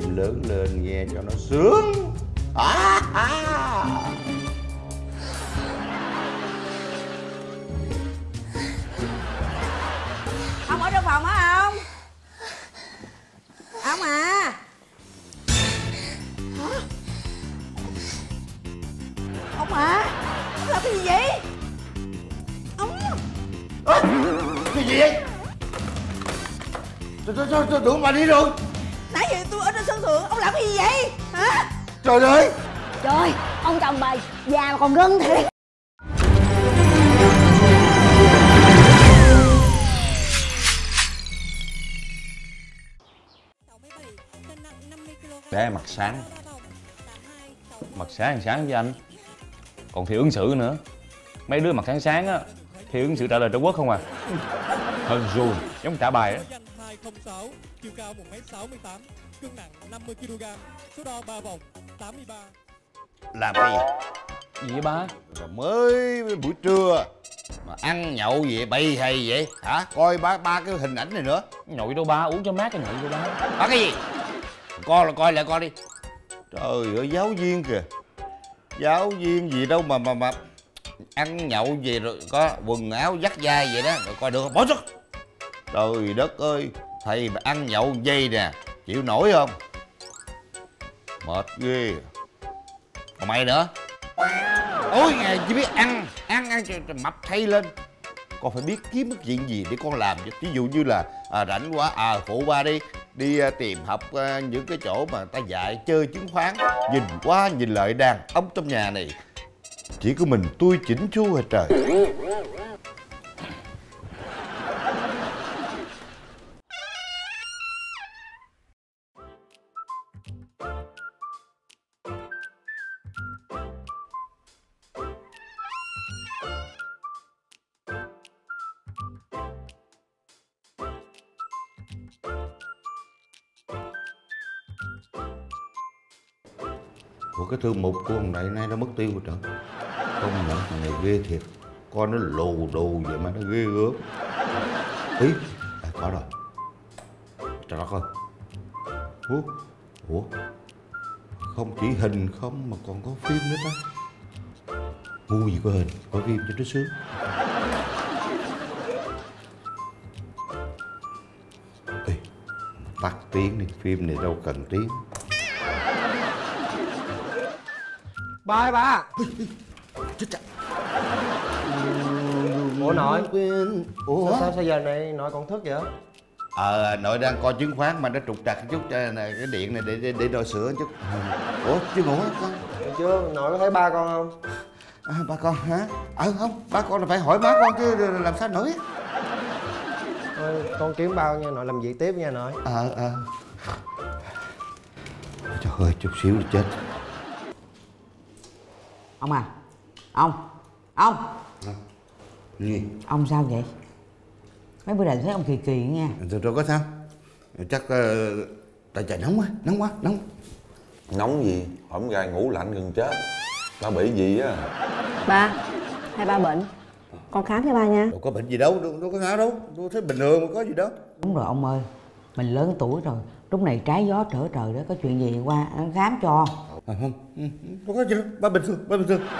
phim lớn lên nghe cho nó sướng. Ông ở trong phòng hả ông? Ông à. Hả? Ông à, ông làm cái gì vậy? Ông à, cái gì vậy? Tôi đuổi bà đi rồi. Nãy giờ tôi ở trên sân thượng, ông làm cái gì vậy? Hả? Trời ơi! Trời, ông chồng bà già mà còn gân thiệt. Bé mặt sáng. Mặt sáng sáng với anh. Còn thiếu ứng xử nữa. Mấy đứa mặt sáng sáng á, thiếu ứng xử trả lời Trung Quốc không à. Hơn dù, giống trả bài á. 06, chiều cao 1m68, cân nặng 50kg, số đo 3 vòng, 83. Làm cái gì? Gì vậy ba? Rồi mới buổi trưa mà ăn nhậu về bậy hay vậy? Hả? Coi ba cái hình ảnh này nữa. Nhậu đâu ba, uống cho mát cái nhậu đâu ba. Ba cái gì? Con là coi lại con đi. Trời ơi, giáo viên kìa. Giáo viên gì đâu mà ăn nhậu về rồi có quần áo dắt vai vậy đó, rồi coi được không? Bỏ xuống. Trời đất ơi, thầy mà ăn nhậu dây nè, chịu nổi không? Mệt ghê. Còn mày nữa. Ôi ngày chỉ biết ăn mập thay lên. Con phải biết kiếm cái chuyện gì để con làm. Ví dụ như là rảnh quá, phụ ba đi tìm học những cái chỗ mà ta dạy chơi chứng khoán. Nhìn quá, nhìn lại đàn ông trong nhà này. Chỉ có mình tôi chỉnh chu hả trời. Ủa cái thư mục của ông này nay nó mất tiêu rồi trời. Không nhận thằng này ghê thiệt. Con nó lù đù vậy mà nó ghê gớm. Ý, có rồi. Trời đất ơi. Ủa, không chỉ hình không mà còn có phim nữa đó. Ngu gì có hình, có phim cho nó sướng. Ê, tắt tiếng đi, phim này đâu cần tiếng. Ba ơi ba. Chết chặt. Ủa nội. Ủa sao giờ này nội còn thức vậy? Nội đang coi chứng khoán mà nó trục trặc chút cho cái điện này để nội sửa chút. Ủa chưa ngủ hả con? Chưa, nội có thấy ba con không? Ba con hả? Không, ba con là phải hỏi má con chứ làm sao nổi. Con kiếm bao nha, nội làm việc tiếp nha nội. Trời ơi, chút xíu là chết. Ông à, ông gì? Ông sao vậy? Mấy bữa nay thấy ông kỳ kỳ nha. Rồi có sao? Chắc tại trời nóng quá, nóng. Nóng gì? Hổm gà ngủ lạnh gần chết. Ba bị gì á? Ba, hay ba bệnh? Con khám cho ba nha. Đâu có bệnh gì đâu, đâu có ngáo đâu. Tôi thấy bình thường mà có gì đâu. Đúng rồi ông ơi, mình lớn tuổi rồi. Lúc này trái gió trở trời đó, có chuyện gì qua khám cho. Không có gì đâu, ba bình thường,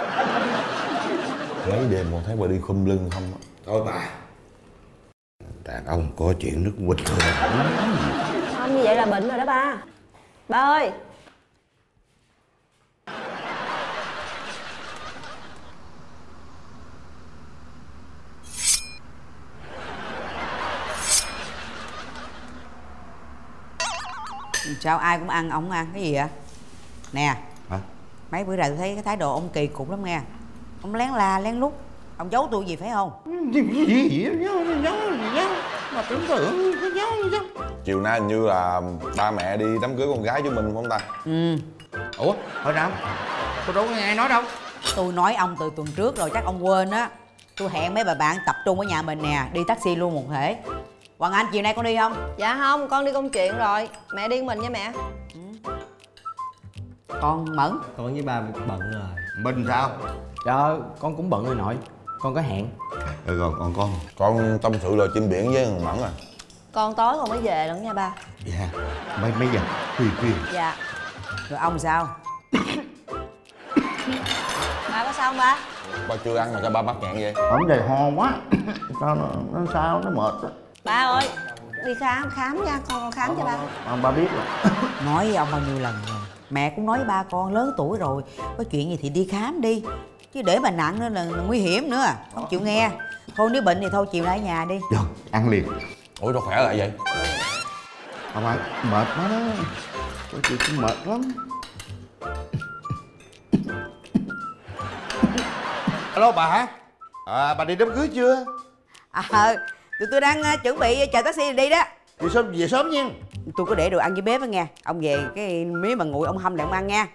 Mấy đêm còn thấy bà đi khum lưng không á. Thôi bà. Đàn ông có chuyện nước quỳnh thôi. Không, như vậy là bệnh rồi đó ba. Ba ơi. Sao ai cũng ăn, ông ăn cái gì vậy? Nè. Hả? Mấy bữa rồi tôi thấy cái thái độ ông kỳ cục lắm nghe. Ông lén la lén lút. Ông giấu tôi gì phải không? Gì mà tưởng tượng cái giấu. Chiều nay hình như là ba mẹ đi đám cưới con gái của mình không ta? Ừ. Ủa? Hỏi sao? Tôi đâu có nghe ai nói đâu. Tôi nói ông từ tuần trước rồi chắc ông quên á. Tôi hẹn mấy bà bạn tập trung ở nhà mình nè. Đi taxi luôn một thể. Hoàng Anh chiều nay con đi không? Dạ không, con đi công chuyện rồi. Mẹ đi mình nha mẹ. Con Mẫn? Con với ba bận rồi. Mình sao? Dạ, con cũng bận rồi nội. Con có hẹn. Rồi còn con tâm sự là chim biển với thằng Mẫn à. Con tối con mới về lận nha ba. Dạ, mấy giờ? Khuya. Dạ. Rồi ông sao? Ba có sao không ba? Ba chưa ăn mà sao ba mắc nghẹn vậy? Không về ho quá. Sao nó sao nó mệt đó. Ba ơi, đi khám nha, con khám cho ba. Ông ba biết rồi. Nói với ông bao nhiêu lần rồi. Mẹ cũng nói với ba con lớn tuổi rồi, có chuyện gì thì đi khám đi, chứ để bà nặng nữa là nguy hiểm nữa. Không chịu nghe. Thôi nếu bệnh thì thôi chiều lại nhà đi. Dạ, ăn liền. Ủa sao khỏe lại vậy? Không ai mệt quá đó. Tôi chịu cũng mệt lắm. Alo bà. À, bà đi đám cưới chưa? Tụi tôi đang chuẩn bị chờ taxi đi đó. Về sớm nha. Tôi có để đồ ăn dưới bếp đó nghe. Ông về cái miếng mà nguội ông hâm lại ông ăn nha.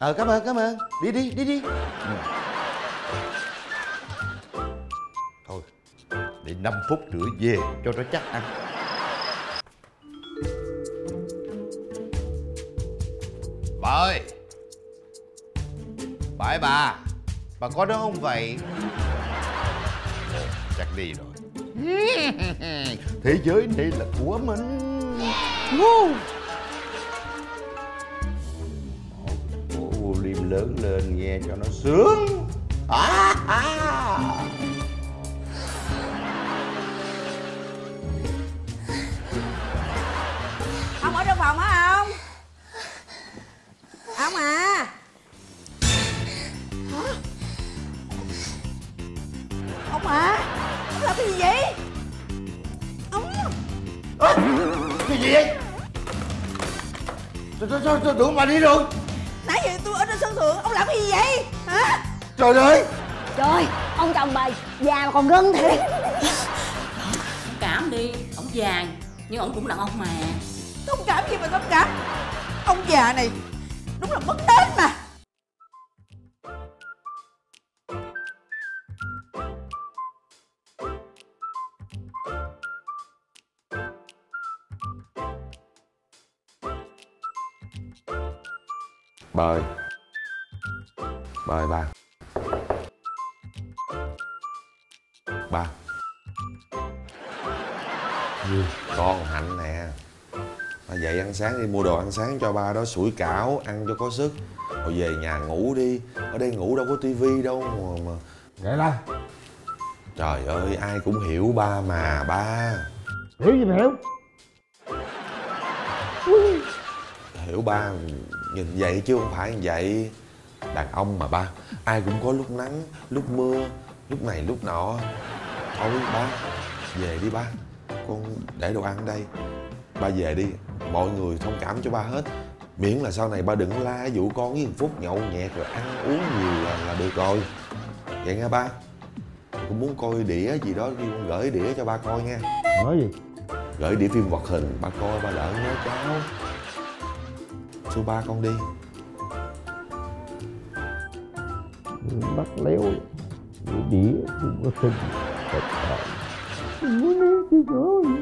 Cảm ơn. Đi. Thôi, để 5 phút nữa về cho nó chắc ăn. Bà ơi. Bà có đó không vậy? Chắc đi rồi. Thế giới này là của mình. Ô Liêm lớn lên nghe cho nó sướng. Ông ở trong phòng hả ông? Ông à. Hả? Ông à. Ông làm cái gì vậy? Ông. Cái gì vậy? Sao tưởng bà đi rồi? Nãy giờ tôi ở trên sân thượng, ông làm cái gì vậy? Hả? Trời ơi! Trời, ông chồng bà già mà còn gân thiệt. Thông cảm đi, ông già nhưng ông cũng đàn ông mà. Thông cảm gì mà thông cảm? Ông già này đúng là bất đến mà. Bà ơi, ba. Con Hạnh nè, ba dậy ăn sáng đi, mua đồ ăn sáng cho ba đó, sủi cảo ăn cho có sức. Rồi về nhà ngủ đi, ở đây ngủ đâu có tivi đâu mà. Dậy lên. Trời ơi, ai cũng hiểu ba mà ba. Hiểu gì mà hiểu? Hiểu ba nhìn vậy chứ không phải vậy. Đàn ông mà ba, ai cũng có lúc nắng, lúc mưa, lúc này lúc nọ. Thôi ba, về đi ba. Con để đồ ăn ở đây. Ba về đi, mọi người thông cảm cho ba hết. Miễn là sau này ba đừng la dụ con với Phúc nhậu nhẹt rồi ăn uống nhiều là được rồi. Vậy nha ba. Con muốn coi đĩa gì đó kêu con gửi đĩa cho ba coi nha. Nói gì? Gửi đĩa phim hoạt hình, ba coi ba đỡ nhớ cháu. Số ba con đi. Bắt léo đĩa, đĩa, đĩa, đĩa, đĩa, đĩa,